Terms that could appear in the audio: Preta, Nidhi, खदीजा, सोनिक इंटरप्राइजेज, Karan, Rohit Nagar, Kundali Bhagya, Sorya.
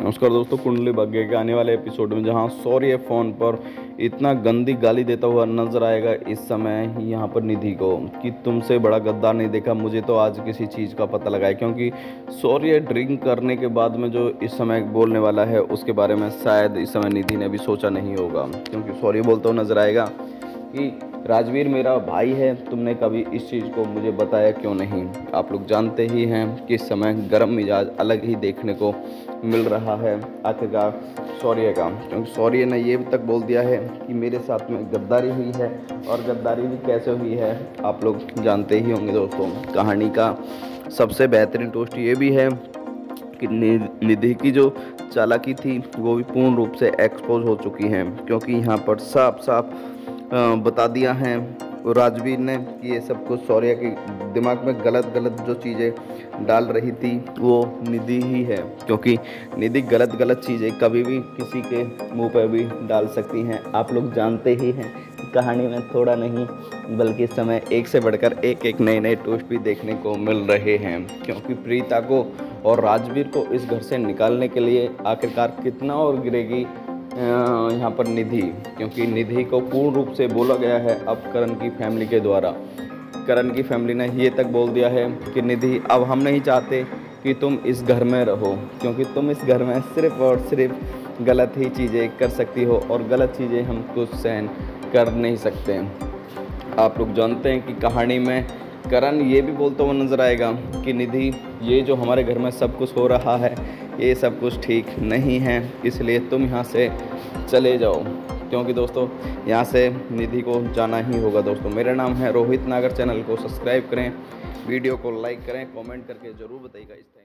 नमस्कार दोस्तों, कुंडली भाग्य के आने वाले एपिसोड में जहां सौर्य फ़ोन पर इतना गंदी गाली देता हुआ नजर आएगा इस समय यहां पर निधि को कि तुमसे बड़ा गद्दार नहीं देखा, मुझे तो आज किसी चीज़ का पता लगा है। क्योंकि सौर्य ड्रिंक करने के बाद में जो इस समय बोलने वाला है उसके बारे में शायद इस समय निधि ने भी सोचा नहीं होगा। क्योंकि सौर्य बोलता हुआ नजर आएगा कि राजवीर मेरा भाई है, तुमने कभी इस चीज़ को मुझे बताया क्यों नहीं। आप लोग जानते ही हैं कि इस समय गर्म मिजाज अलग ही देखने को मिल रहा है आखिरकार सौर्य का। क्योंकि सौर्य ने ये तक बोल दिया है कि मेरे साथ में गद्दारी हुई है, और गद्दारी भी कैसे हुई है आप लोग जानते ही होंगे दोस्तों। कहानी का सबसे बेहतरीन टोस्ट ये भी है कि निधि की जो चालाकी थी वो भी पूर्ण रूप से एक्सपोज हो चुकी है। क्योंकि यहाँ पर साफ साफ बता दिया है राजवीर ने कि ये सब कुछ सौर्य के दिमाग में गलत गलत जो चीज़ें डाल रही थी वो निधि ही है। क्योंकि निधि गलत गलत चीज़ें कभी भी किसी के मुंह पर भी डाल सकती हैं। आप लोग जानते ही हैं कहानी में थोड़ा नहीं बल्कि इस समय एक से बढ़कर एक नए नए टोस्ट भी देखने को मिल रहे हैं। क्योंकि प्रीता को और राजवीर को इस घर से निकालने के लिए आखिरकार कितना और गिरेगी यहाँ पर निधि। क्योंकि निधि को पूर्ण रूप से बोला गया है अब करण की फैमिली के द्वारा। करण की फैमिली ने ये तक बोल दिया है कि निधि अब हम नहीं चाहते कि तुम इस घर में रहो, क्योंकि तुम इस घर में सिर्फ़ और सिर्फ गलत ही चीज़ें कर सकती हो और गलत चीज़ें हम कुछ सहन कर नहीं सकते। आप लोग जानते हैं कि कहानी में करण ये भी बोलता हुआ नज़र आएगा कि निधि ये जो हमारे घर में सब कुछ हो रहा है ये सब कुछ ठीक नहीं है, इसलिए तुम यहाँ से चले जाओ। क्योंकि दोस्तों यहाँ से निधि को जाना ही होगा। दोस्तों मेरा नाम है रोहित नागर, चैनल को सब्सक्राइब करें, वीडियो को लाइक करें, कमेंट करके ज़रूर बताइएगा।